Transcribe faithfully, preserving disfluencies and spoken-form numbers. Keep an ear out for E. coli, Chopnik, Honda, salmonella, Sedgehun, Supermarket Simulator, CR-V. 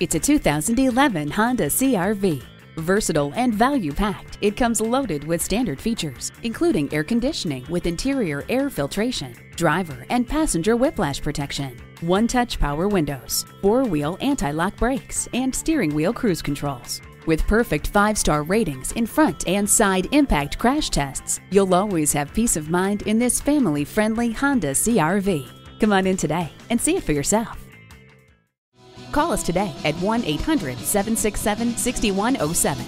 It's a two thousand eleven Honda C R V. Versatile and value-packed, it comes loaded with standard features, including air conditioning with interior air filtration, driver and passenger whiplash protection, one-touch power windows, four-wheel anti-lock brakes, and steering wheel cruise controls. With perfect five-star ratings in front and side impact crash tests, you'll always have peace of mind in this family-friendly Honda C R V. Come on in today and see it for yourself. Call us today at one eight hundred, seven six seven, six one zero seven.